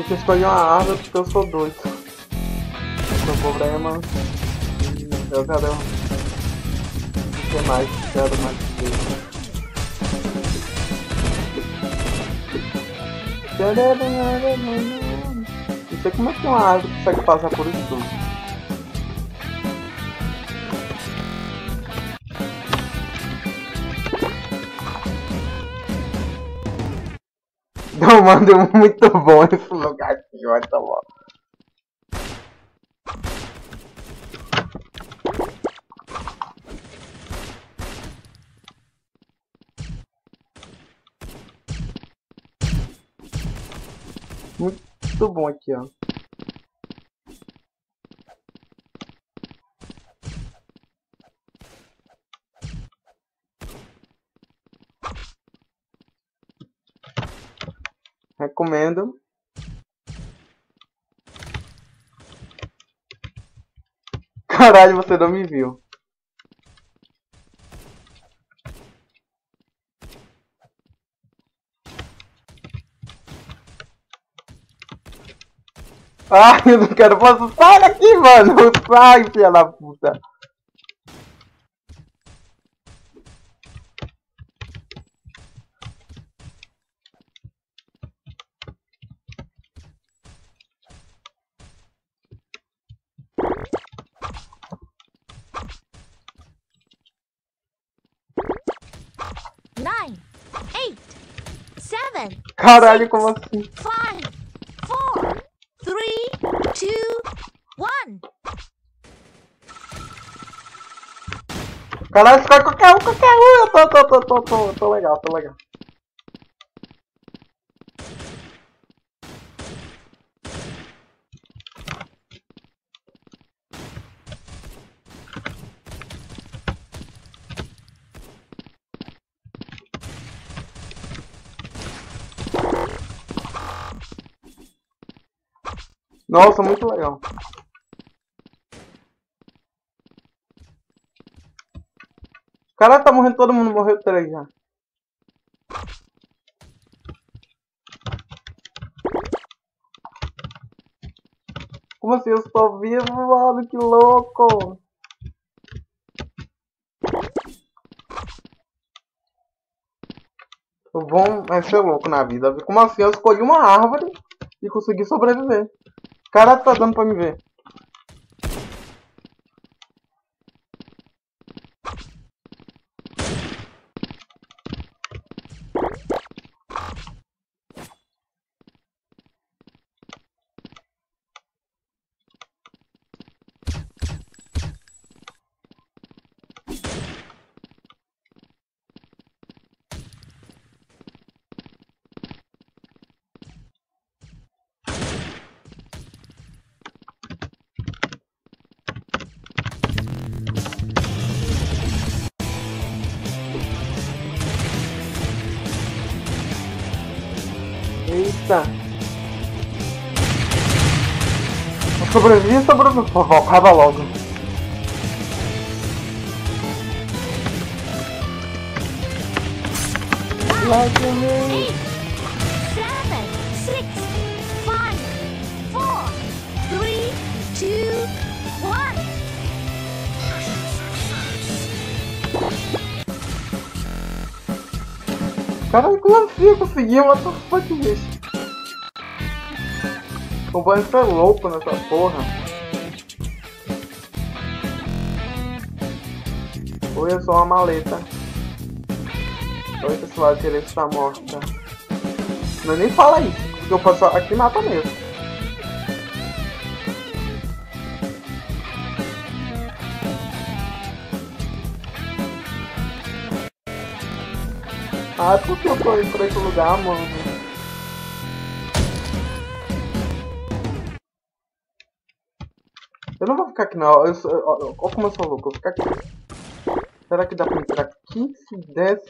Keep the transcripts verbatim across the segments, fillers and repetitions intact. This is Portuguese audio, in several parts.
Tem que escolher uma árvore porque eu sou doido. Não tem problema. Eu quero. O que mais? Quero mais coisa. Não sei como é que uma árvore consegue passar por isso tudo. Não, mano, é muito bom esse lugar aqui, olha, tá bom. Muito bom aqui, ó. Recomendo. Caralho, você não me viu. Ai, eu não quero passar. Sai daqui, mano. Sai, filha da puta. Caralho, como assim? five, four, three, two, one. Caralho, escolhe qualquer um, qualquer um. Eu tô, tô, tô, tô, tô, tô legal, tô legal. Nossa, muito legal. Caralho, tá morrendo todo mundo, morreu três já. Como assim? Eu sou vivo, mano, que louco! O bom é ser louco na vida. Como assim? Eu escolhi uma árvore e consegui sobreviver. Caralho, tá dando pra me ver. Eita! Sobrevivi, sobrevivi. Voltava logo. eight, seven, six, five, four, three, two, one. Caralho, como assim eu consegui matar o fuck bicho? O banho tá louco nessa porra. Oi, eu sou uma maleta. Oi, pessoal, a direita está morta. Não nem fala isso, porque eu posso aqui mata mesmo. Ah, por que eu tô indo pra esse lugar, mano? Eu não vou ficar aqui não, olha como eu sou louco, eu vou ficar aqui. Será que dá pra entrar aqui? Se desce.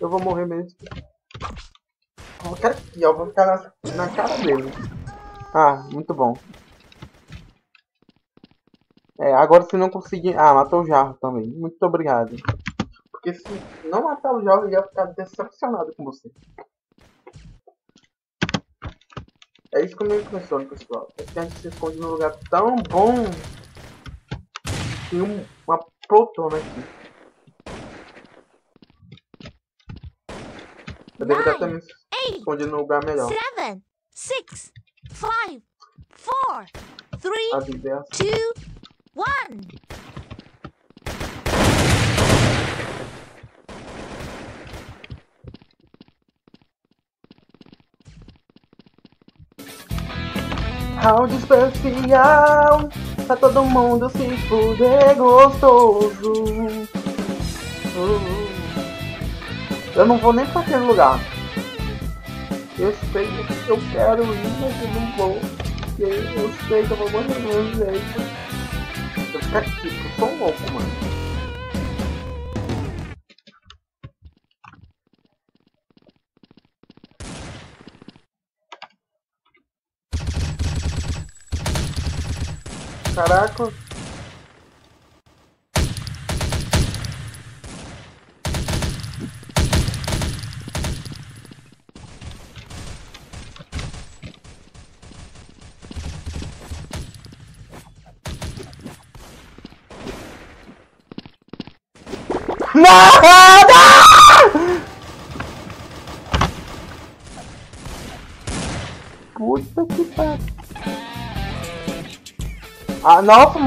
Eu vou morrer mesmo. Eu vou ficar aqui, ó, eu vou ficar na, na cara dele. Ah, muito bom. É, agora se não conseguir... Ah, matou o jarro também. Muito obrigado. Porque se não matar o Jorge, ele vai ficar decepcionado com você. É isso que eu me impressiono, pessoal. É que a gente se esconde num lugar tão bom. Tem uma poltrona aqui. Eu devo estar também se escondendo num lugar melhor. sete, seis, cinco, quatro, três, dois, um. Round especial, pra todo mundo se fuder gostoso. uh, Eu não vou nem pra aquele lugar. Eu sei que eu quero ir, mas eu não vou. Eu sei que eu vou morrer do meu jeito. Eu fico aqui, eu sou louco, mano. Caraca! Não! Puta que pariu! Ah, nossa,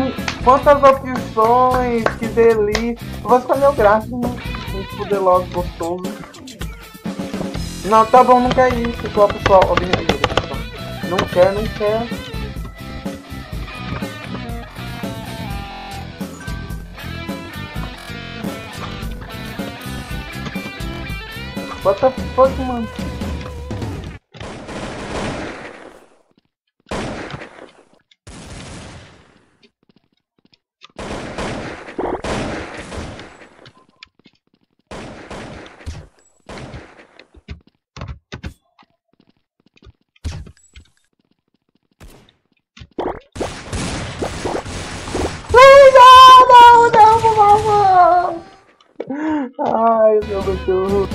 quantas opções, que delícia. Eu vou escolher o gráfico, né? Vou fuder logo, gostoso. Não, tá bom, não quer isso, pessoal, pessoal. Não quer, não quer. What the fuck, mano? Ai, meu Deus.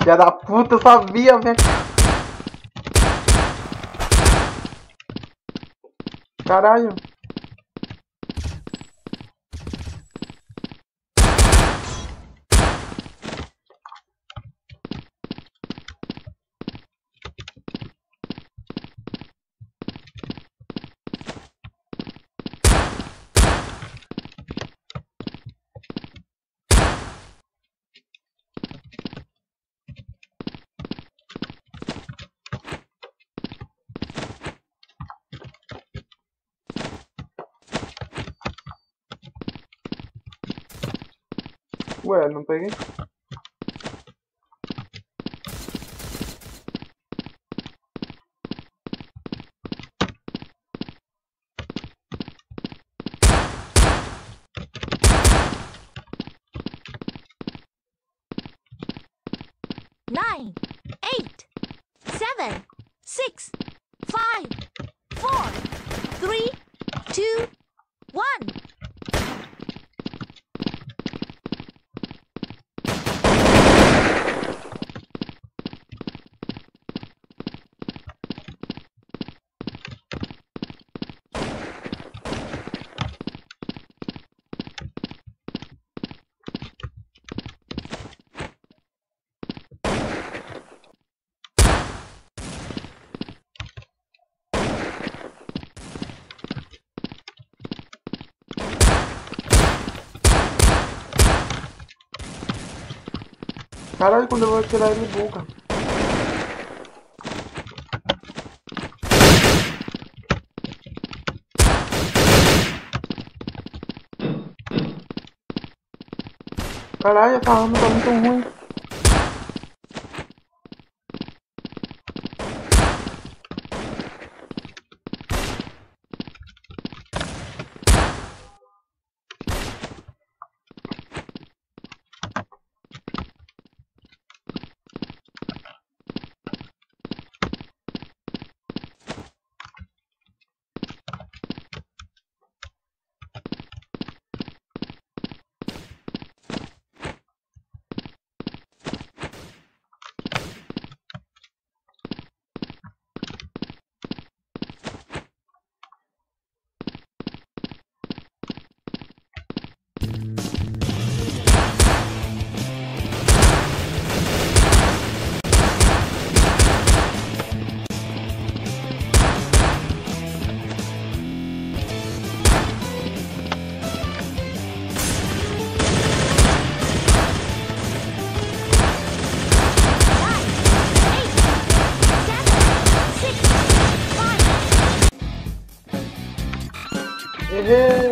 Filha da puta, eu sabia, velho. Caralho. Ué, não peguei? nine, eight, seven, six, five, four, three, two, one. Caralho, quando eu vou tirar ele boca. Caralho, essa arma tá muito ruim. Woohoo!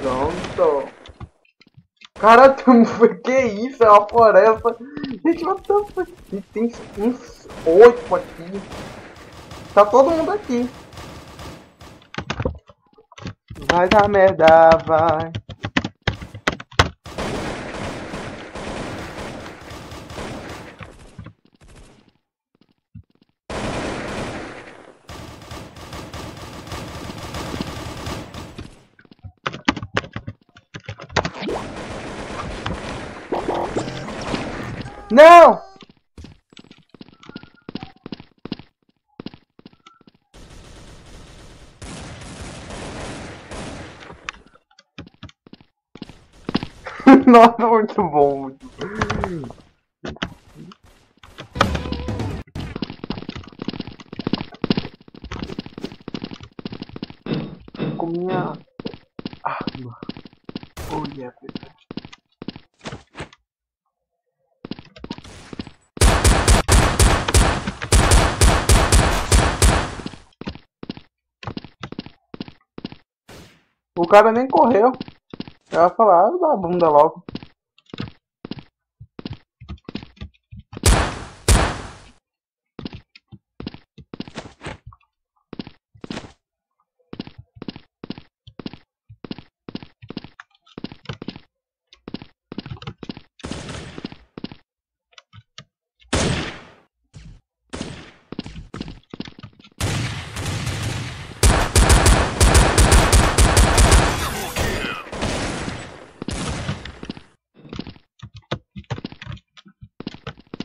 Pronto. Cara, tu... que isso? É uma floresta. Gente, what the fuck? E tem uns oito aqui. Tá todo mundo aqui. Vai dar merda, vai. Não! Nossa, muito bom. Com minha arma. Olha, pessoal. O cara nem correu. Ela falou, dá a bunda logo.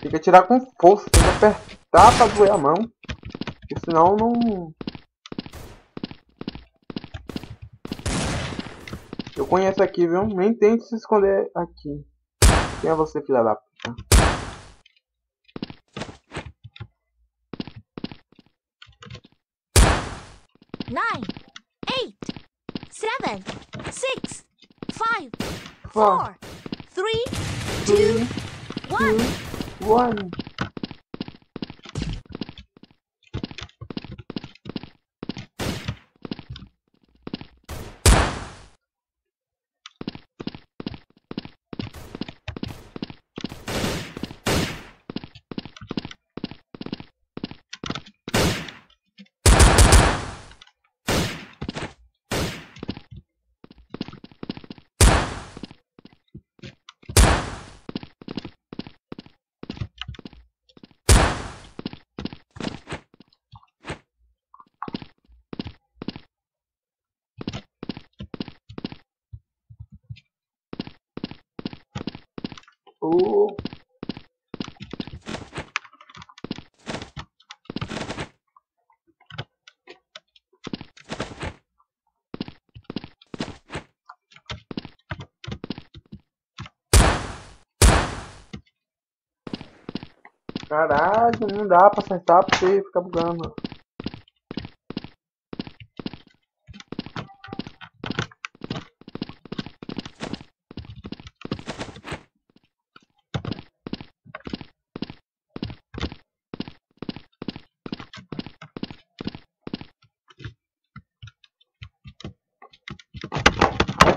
Tem que atirar com força, tem que apertar pra doer a mão, porque senão não... Eu conheço aqui, viu? Nem tente se esconder aqui. Quem é você, filha da puta? nine, eight, seven, six, five, four, three, two, one... One. Oh. Caralho, não dá pra acertar porque fica bugando.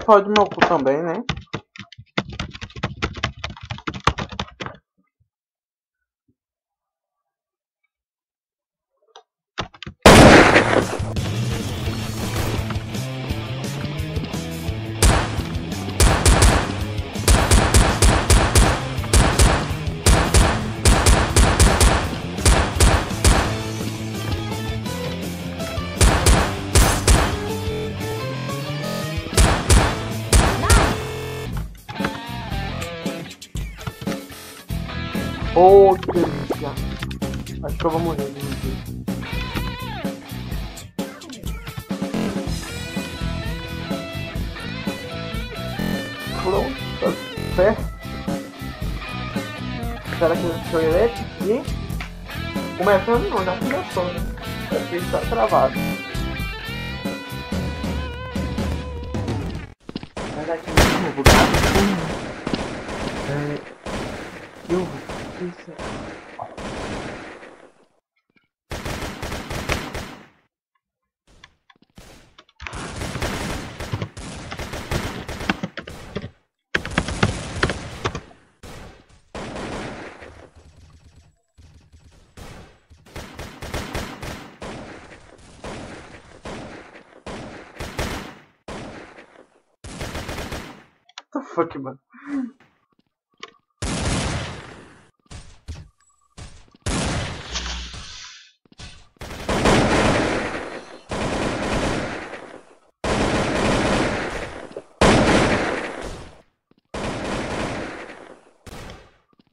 Só de meu cu também, né? Oh che rischia. Eh, proviamo le limiti. Close, perfetto. Sarà che non ci ho eletti? Come è per una filazione? Perché sta travato. Ragazzi, non sono bucato. Io... What the fuck, man?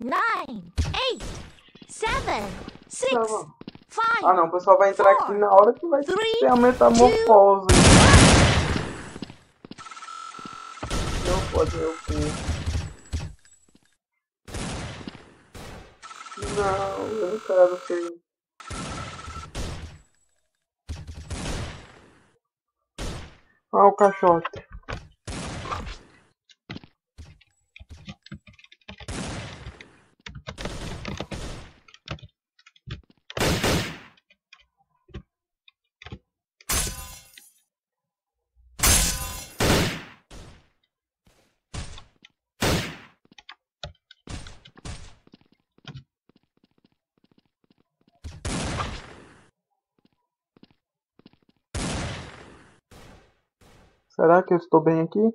Nine, eight, seven, six, tá bom. Five. Ah, não, o pessoal vai entrar four, aqui na hora que vai three, ter a metamorfose. Two, não pode eu ver. Não, eu não quero ver. Ah, o caixote. Será que eu estou bem aqui?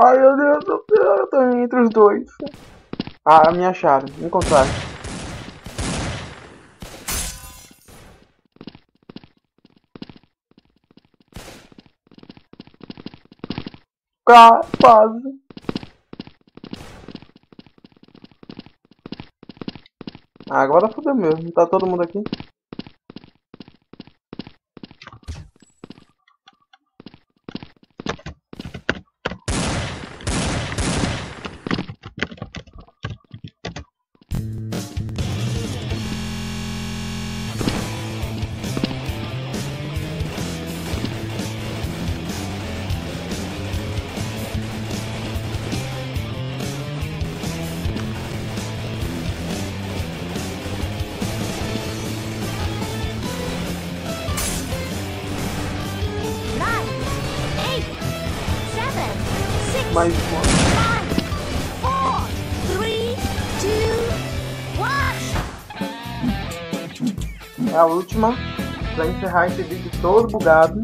Ai meu Deus do céu, eu tô entre os dois. Ah, me acharam, me encontraram. Quase. Agora fodeu mesmo, tá todo mundo aqui. Mais uma. É a última pra encerrar esse vídeo todo bugado.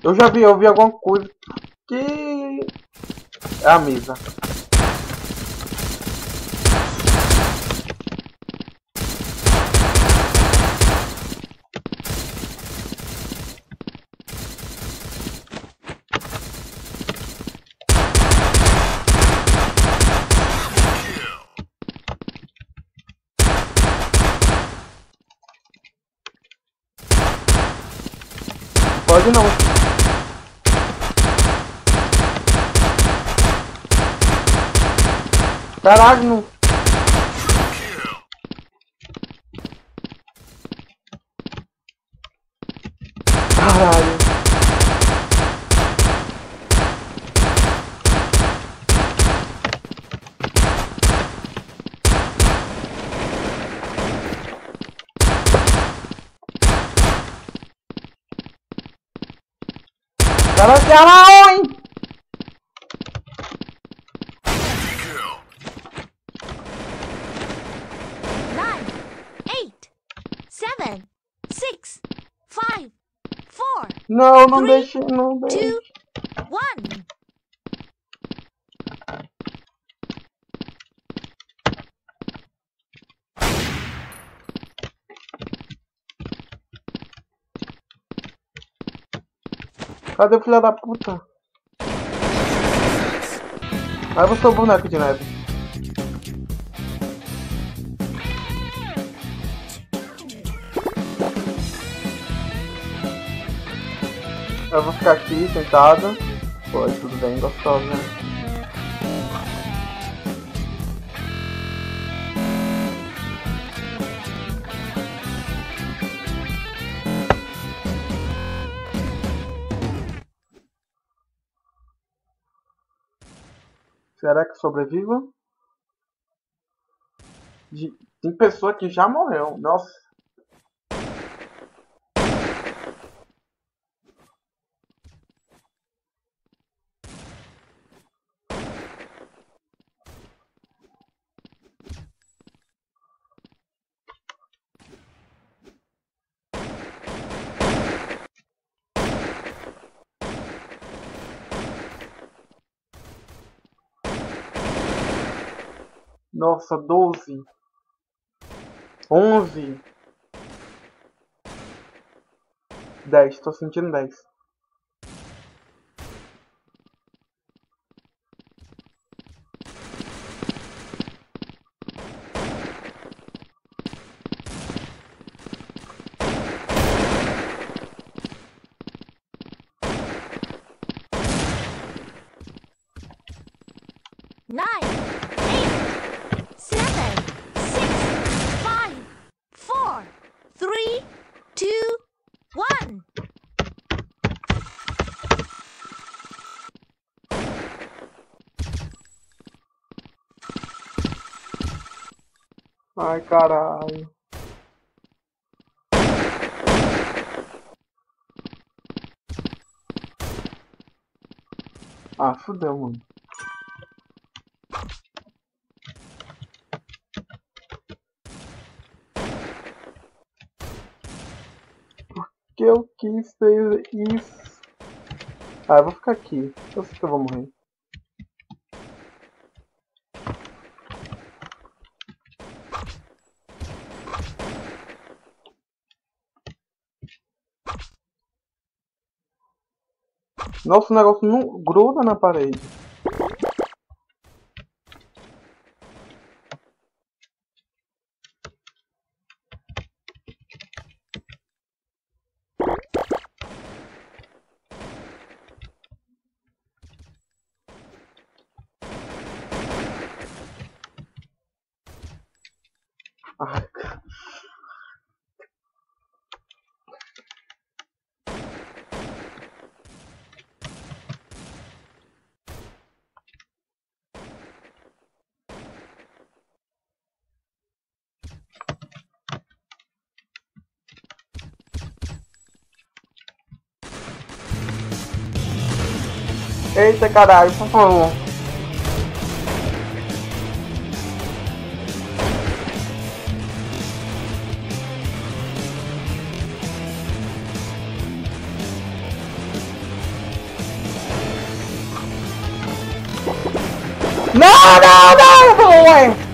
Eu já vi, eu vi alguma coisa que é a mesa. Pode não. Caralho, não... Caralho. Pero se llama hoy. nine, eight, seven, six, five, four. No, no deixe, não deixe. two, one. Cadê o filho da puta? Leva o seu boneco de neve. Eu vou ficar aqui, sentada. Pois, tudo bem, gostoso, né? Será que sobreviva? De... Tem pessoa que já morreu, nossa. Nossa, doze. Onze. Dez, tô sentindo dez. Ai, caralho. Ah, fudeu, mano. Por que eu quis ter isso? Ah, eu vou ficar aqui. Eu sei que eu vou morrer. Nossa, o negócio não gruda na parede. Ai, cara. Eita, caralho, por favor. Não, não, não, ué!